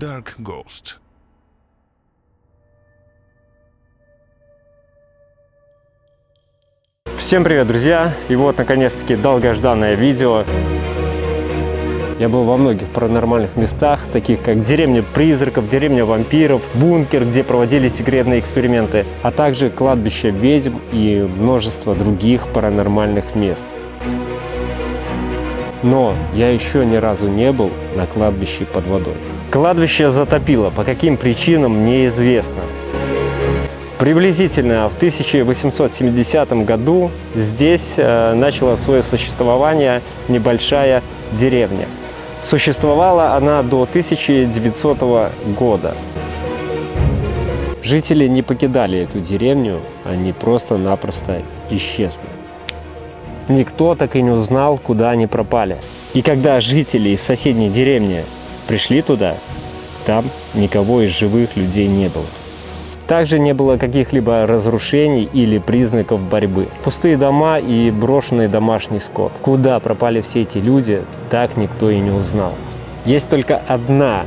Dark Ghost. Всем привет, друзья! И вот, наконец-таки, долгожданное видео. Я был во многих паранормальных местах, таких как деревня призраков, деревня вампиров, бункер, где проводили секретные эксперименты, а также кладбище ведьм и множество других паранормальных мест. Но я еще ни разу не был на кладбище под водой. Кладбище затопило, по каким причинам неизвестно. Приблизительно в 1870 году здесь начала свое существование небольшая деревня. Существовала она до 1900 года. Жители не покидали эту деревню, они просто-напросто исчезли. Никто так и не узнал, куда они пропали. И когда жители из соседней деревни пришли туда, там никого из живых людей не было. Также не было каких-либо разрушений или признаков борьбы. Пустые дома и брошенный домашний скот. Куда пропали все эти люди, так никто и не узнал. Есть только одна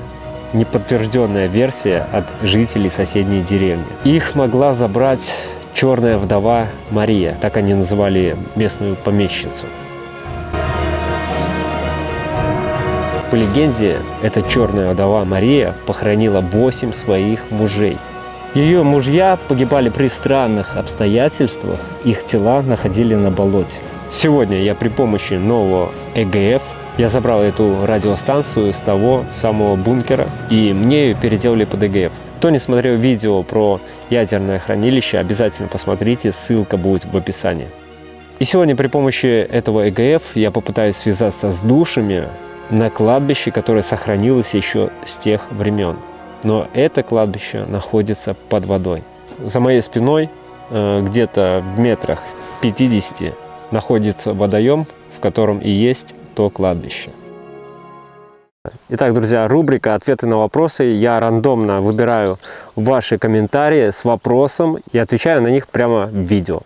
неподтвержденная версия от жителей соседней деревни. Их могла забрать черная вдова Мария, так они называли местную помещицу. По легенде, эта черная вдова Мария похоронила 8 своих мужей. Ее мужья погибали при странных обстоятельствах, их тела находили на болоте. Сегодня я при помощи нового ЭГФ, я забрал эту радиостанцию с того самого бункера, и мне ее переделали под ЭГФ. Кто не смотрел видео про ядерное хранилище, обязательно посмотрите, ссылка будет в описании. И сегодня при помощи этого ЭГФ я попытаюсь связаться с душами на кладбище, которое сохранилось еще с тех времен. Но это кладбище находится под водой. За моей спиной, где-то в метрах 50, находится водоем, в котором и есть то кладбище. Итак, друзья, рубрика «Ответы на вопросы». Я рандомно выбираю ваши комментарии с вопросом и отвечаю на них прямо в видео.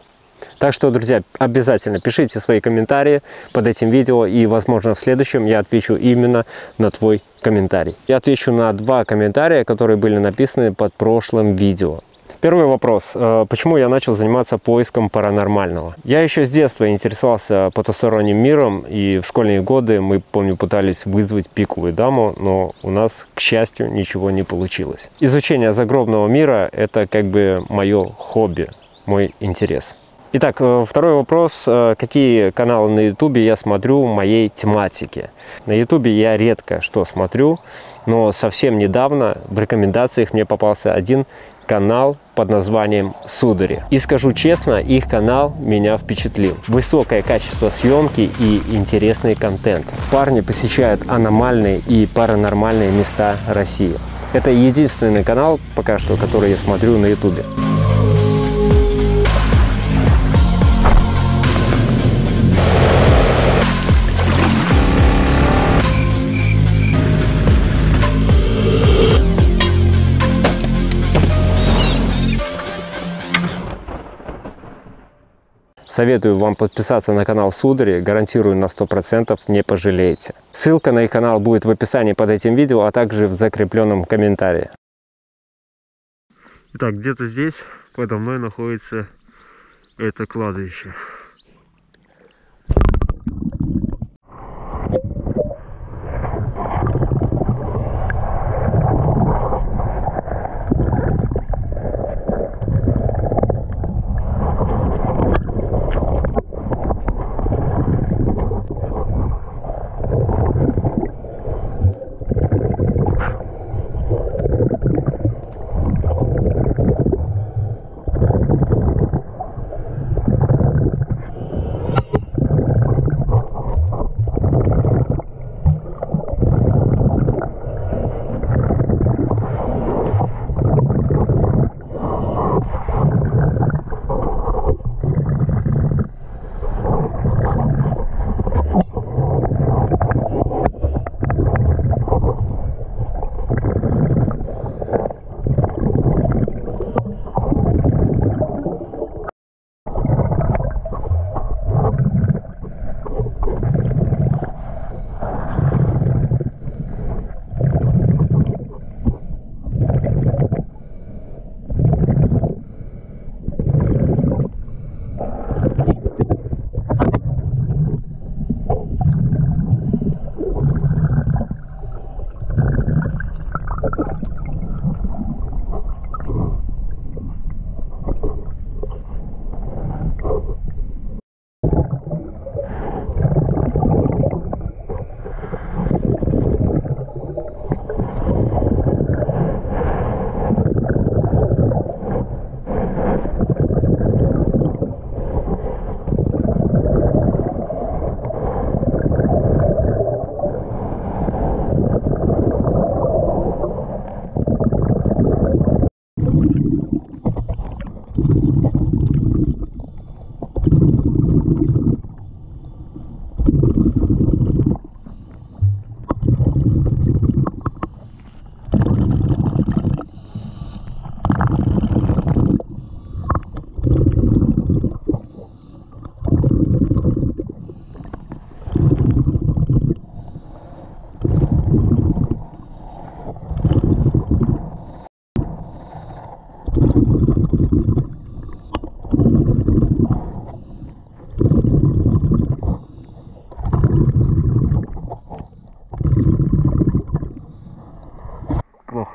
Так что, друзья, обязательно пишите свои комментарии под этим видео, и, возможно, в следующем я отвечу именно на твой комментарий. Я отвечу на 2 комментария, которые были написаны под прошлым видео. Первый вопрос. Почему я начал заниматься поиском паранормального? Я еще с детства интересовался потусторонним миром, и в школьные годы мы, помню, пытались вызвать пиковую даму, но у нас, к счастью, ничего не получилось. Изучение загробного мира – это как бы мое хобби, мой интерес. Итак, второй вопрос. Какие каналы на YouTube я смотрю в моей тематике? На YouTube я редко что смотрю, но совсем недавно в рекомендациях мне попался один канал под названием «Сударь». И скажу честно, их канал меня впечатлил. Высокое качество съемки и интересный контент. Парни посещают аномальные и паранормальные места России. Это единственный канал, пока что, который я смотрю на YouTube. Советую вам подписаться на канал Сударь, гарантирую, на 100% не пожалеете. Ссылка на их канал будет в описании под этим видео, а также в закрепленном комментарии. Итак, где-то здесь подо мной находится это кладбище.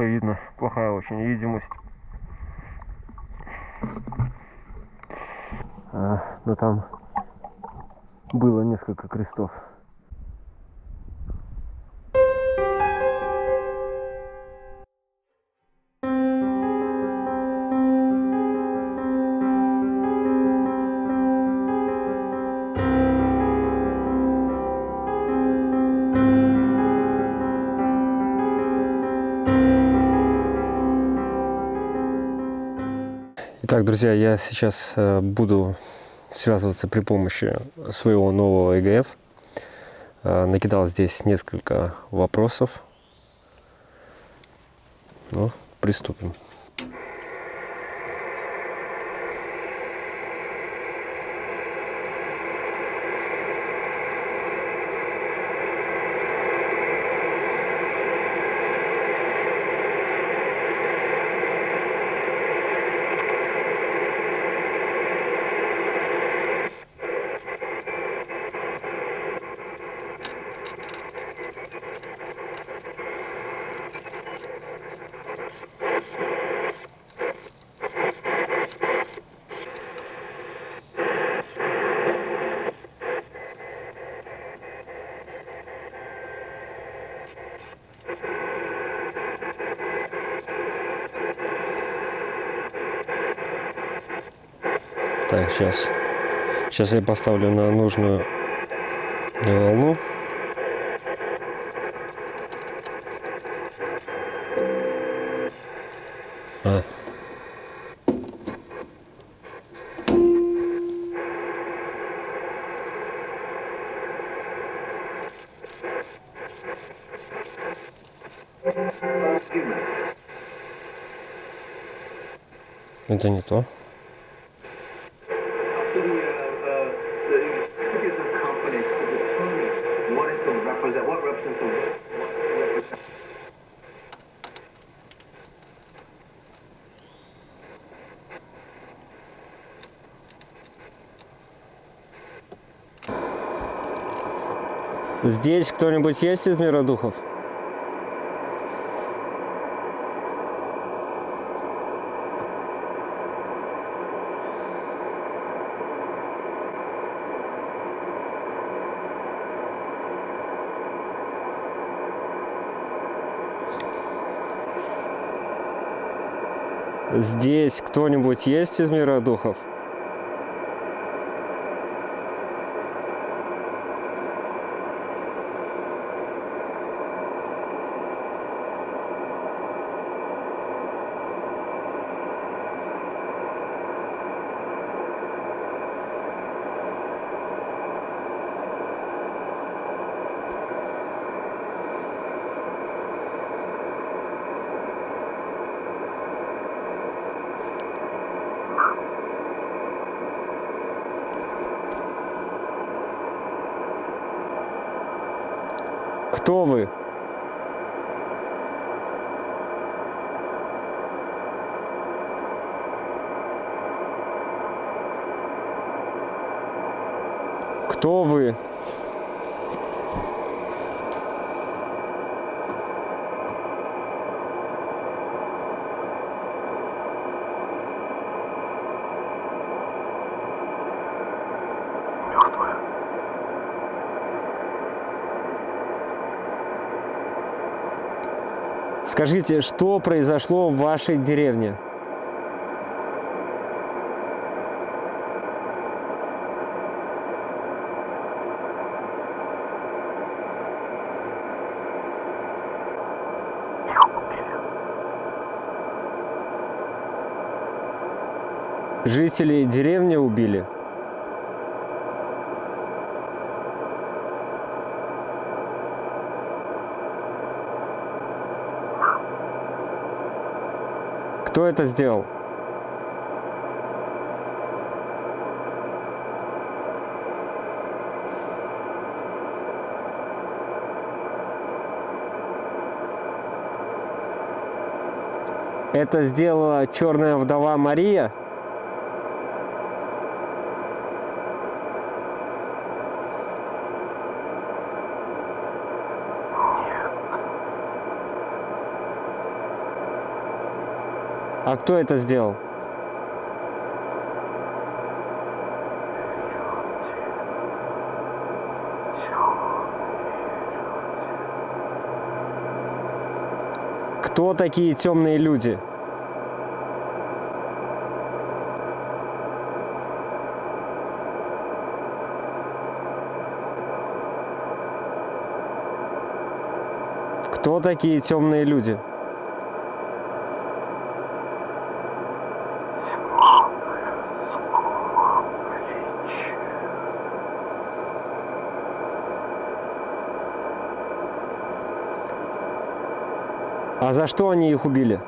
плохо видно, плохая очень видимость. Но там было несколько крестов. Так, друзья, я сейчас буду связываться при помощи своего нового ЭГФ. Накидал здесь несколько вопросов. Ну, приступим. Так, сейчас я поставлю на нужную волну. Это не то. Здесь кто-нибудь есть из мира духов? Здесь кто-нибудь есть из мира духов? Кто вы? Кто вы? Скажите, что произошло в вашей деревне? Их убили. Жители деревни убили? Кто это сделал? Это сделала черная вдова Мария? А кто это сделал? Кто такие темные люди? Кто такие темные люди? А за что они их убили?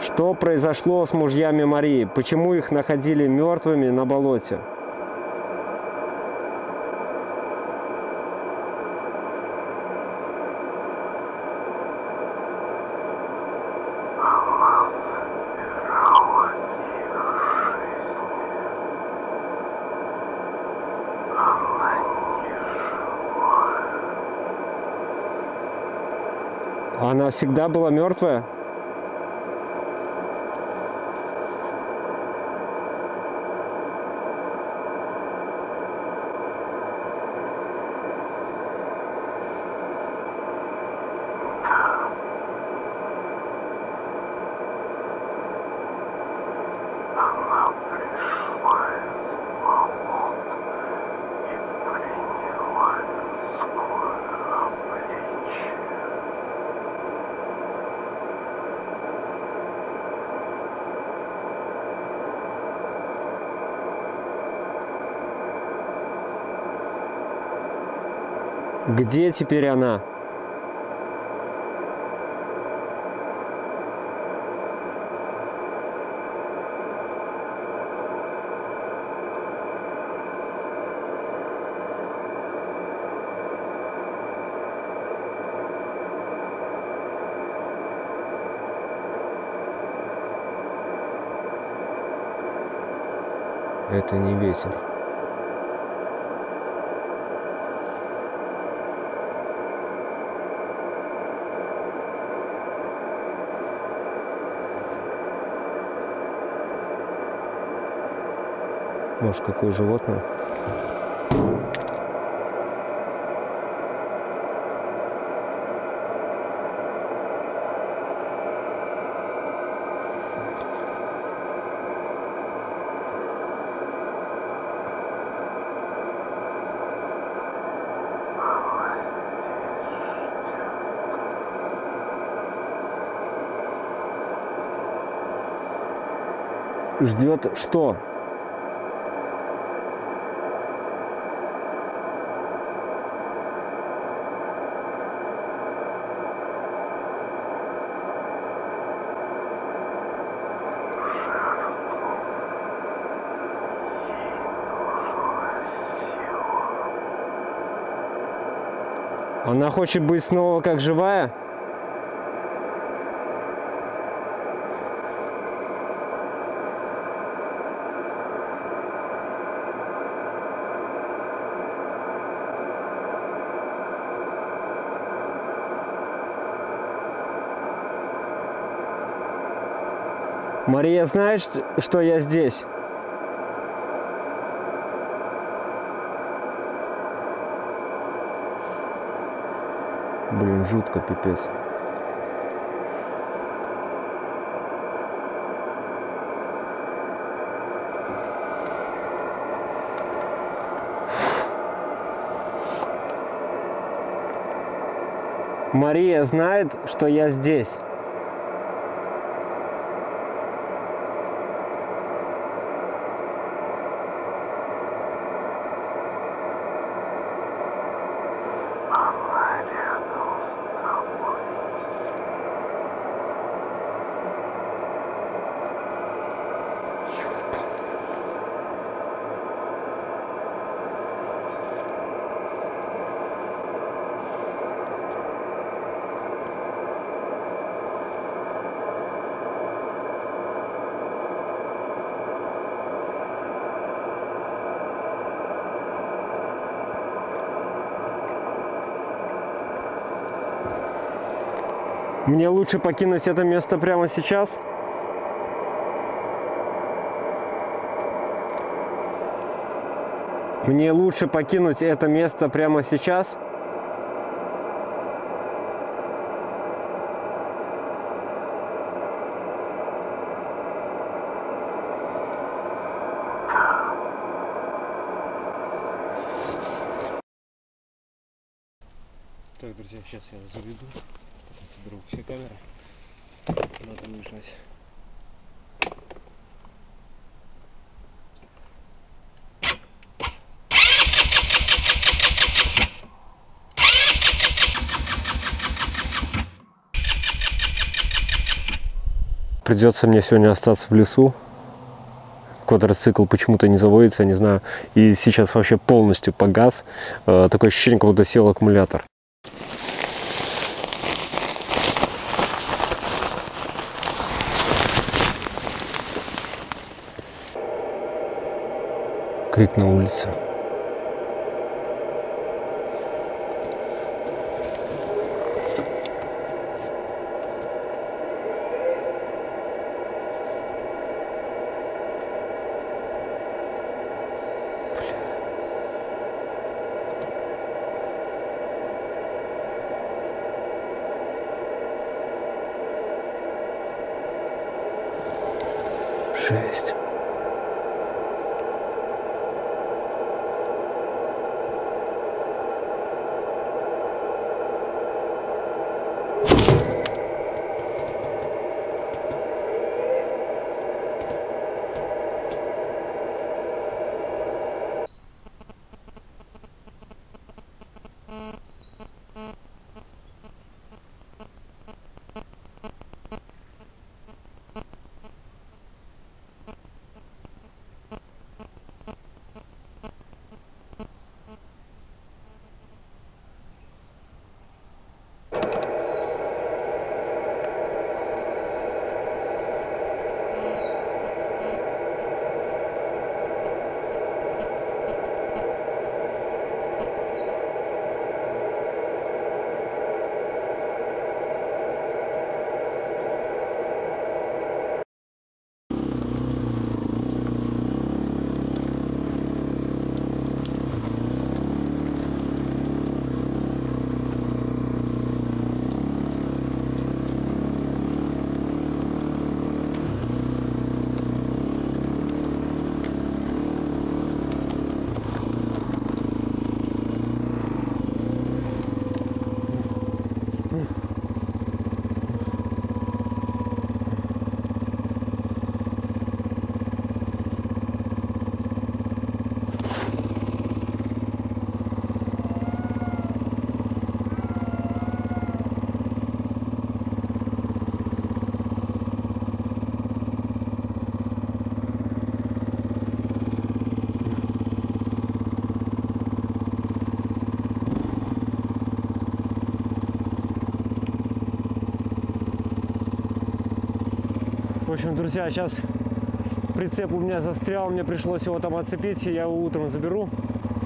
Что произошло с мужьями Марии? Почему их находили мертвыми на болоте? Она забирала их жизни. Она не жила. Она всегда была мертвая? Где теперь она? Это не ветер. Может, какое животное? Ждет что? Она хочет быть снова как живая? Мария знает, что я здесь? Блин, жутко, пипец. Мария знает, что я здесь. Мне лучше покинуть это место прямо сейчас. Мне лучше покинуть это место прямо сейчас. Так, друзья, сейчас я заведу, соберу все камеры, надо нажать. Придется мне сегодня остаться в лесу. Квадроцикл почему-то не заводится, не знаю. И сейчас вообще полностью погас. Такое ощущение, как будто сел аккумулятор. Крик на улице. Жесть. В общем, друзья, сейчас прицеп у меня застрял, мне пришлось его там отцепить, я его утром заберу.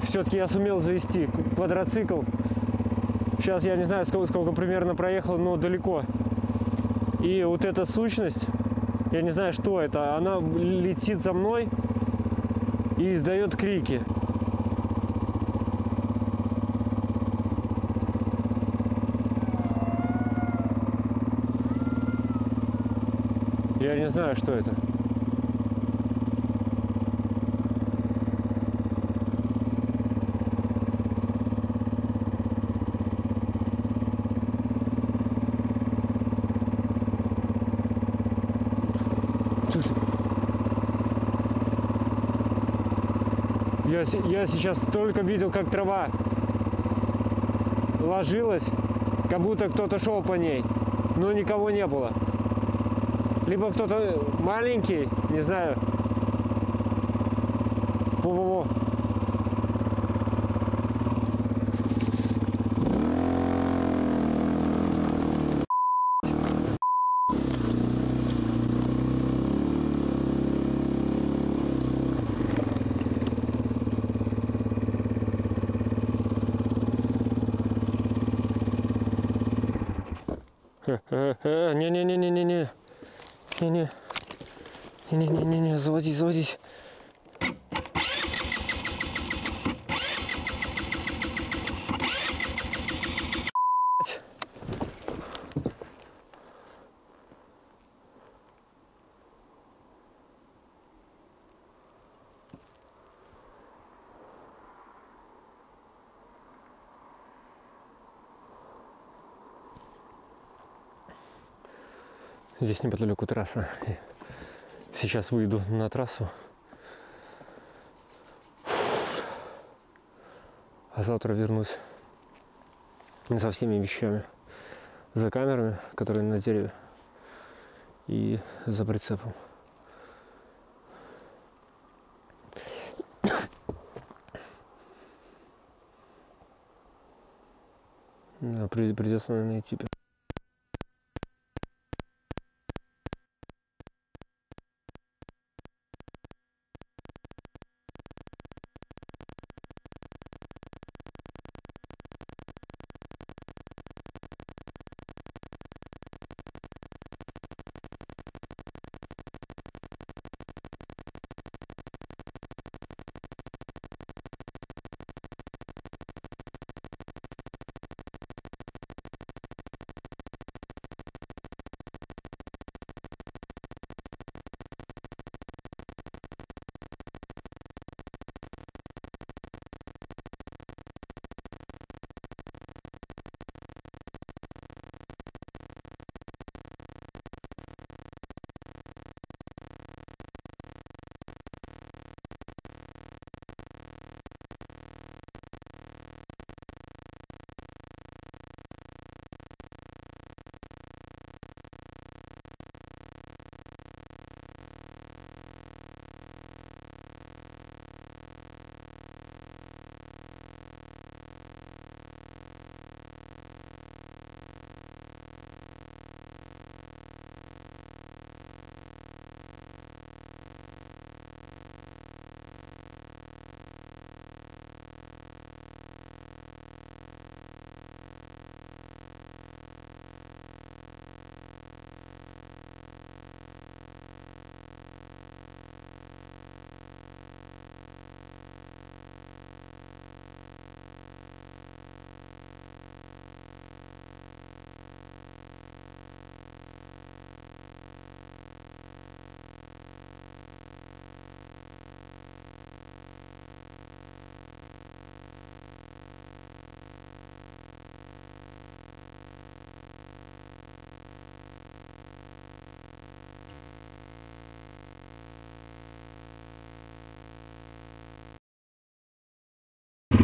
Все-таки я сумел завести квадроцикл. Сейчас я не знаю, сколько примерно проехал, но далеко. И вот эта сущность, я не знаю, что это, она летит за мной и издает крики. Я не знаю, что это. Я сейчас только видел, как трава ложилась, как будто кто-то шел по ней, но никого не было. Либо кто-то маленький, не знаю. Во-во-во. Не-не-не-не-не-не. Заводись, заводись. Здесь неподалеку трасса. Сейчас выйду на трассу. А завтра вернусь со всеми вещами. За камерами, которые на дереве. И за прицепом. Да, придется, наверное, идти.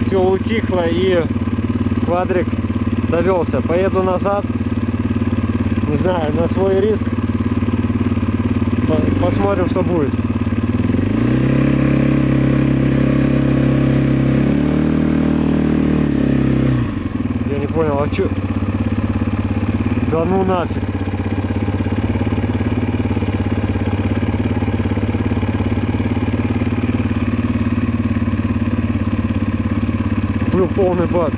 Все утихло и квадрик завелся. Поеду назад, не знаю, на свой риск. Посмотрим, что будет. Я не понял, а что? Да ну нафиг. Полный бак.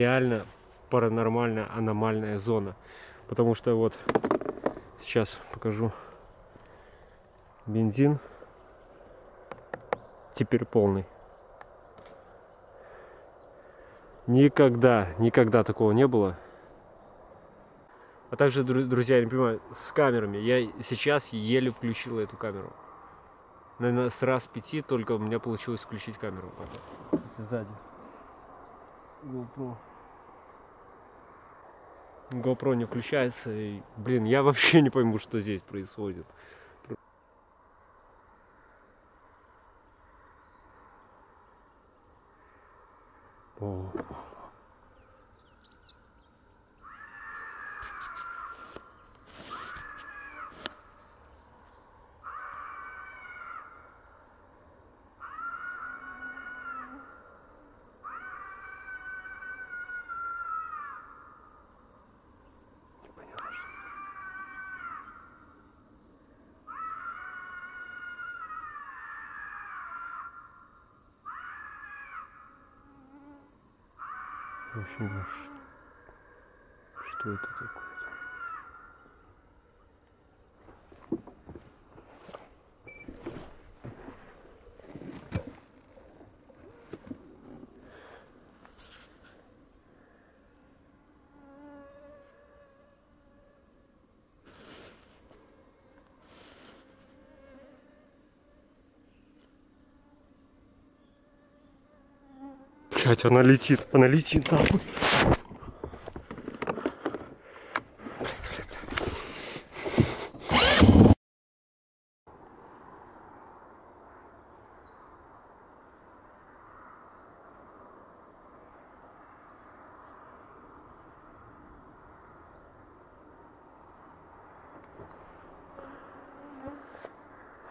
Реально паранормальная, аномальная зона. Потому что вот сейчас покажу. Бензин теперь полный. Никогда такого не было. А также, друзья, я не понимаю, с камерами. Я сейчас еле включил эту камеру. Наверное, с раз 5 только у меня получилось включить камеру. Сзади. GoPro. GoPro не включается. И, блин, я вообще не пойму, что здесь происходит. О. Вообще, что это такое? Блять, она летит нахуй.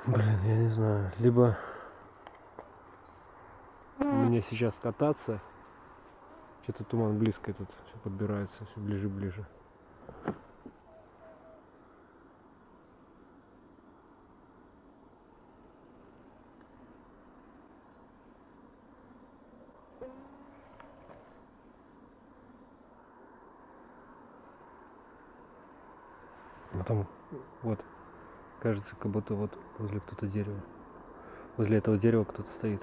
Блин, я не знаю, либо мне сейчас кататься, что-то туман близко тут, все подбирается, все ближе и ближе. А там вот, кажется, как будто вот возле кто-то дерева, возле этого дерева кто-то стоит.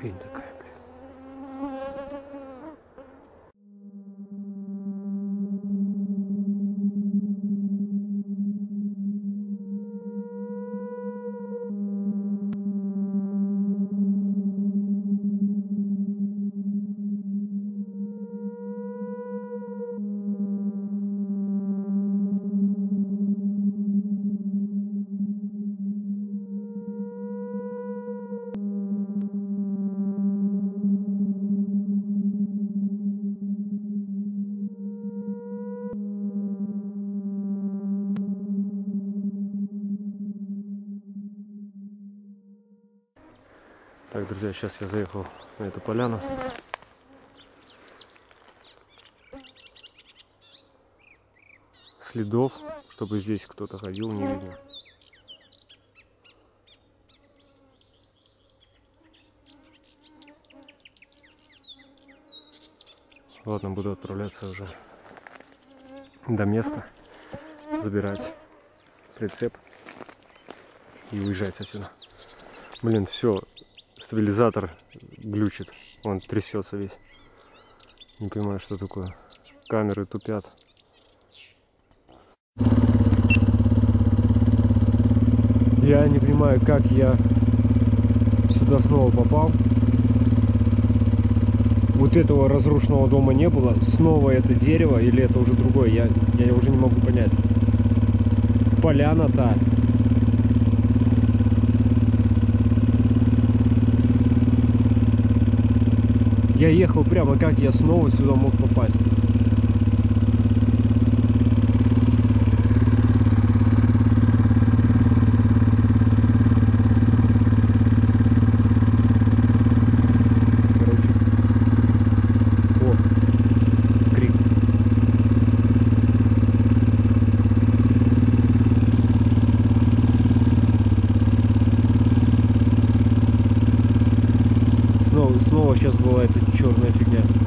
Хрень такая, блядь. Так, друзья, сейчас я заехал на эту поляну. Следов, чтобы здесь кто-то ходил, не видно. Ладно, буду отправляться уже до места, забирать прицеп и уезжать отсюда. Блин, все. Стабилизатор глючит, он трясется весь. Не понимаю, что такое. Камеры тупят. Я не понимаю, как я сюда снова попал. Вот этого разрушенного дома не было. Снова это дерево или это уже другое, я уже не могу понять. Поляна-то. Я ехал прямо, как я снова сюда мог попасть? Короче. О, крик. Снова сейчас была эта черная фигня.